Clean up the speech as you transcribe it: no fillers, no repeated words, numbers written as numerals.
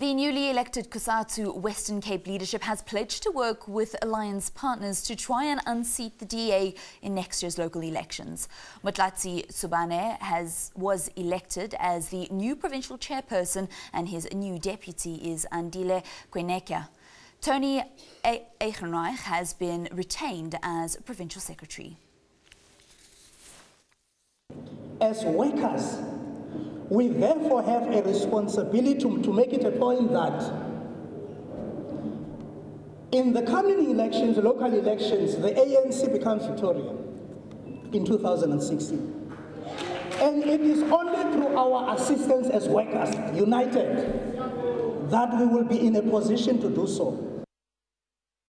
The newly elected COSATU Western Cape leadership has pledged to work with alliance partners to try and unseat the DA in next year's local elections. Motlatsi Tsubane was elected as the new provincial chairperson, and his new deputy is Andile Nqeneka. Tony Ehrenreich has been retained as provincial secretary. As workers, we therefore have a responsibility to make it a point that in the coming elections, local elections, the ANC becomes Victoria in 2016. And it is only through our assistance as workers, united, that we will be in a position to do so.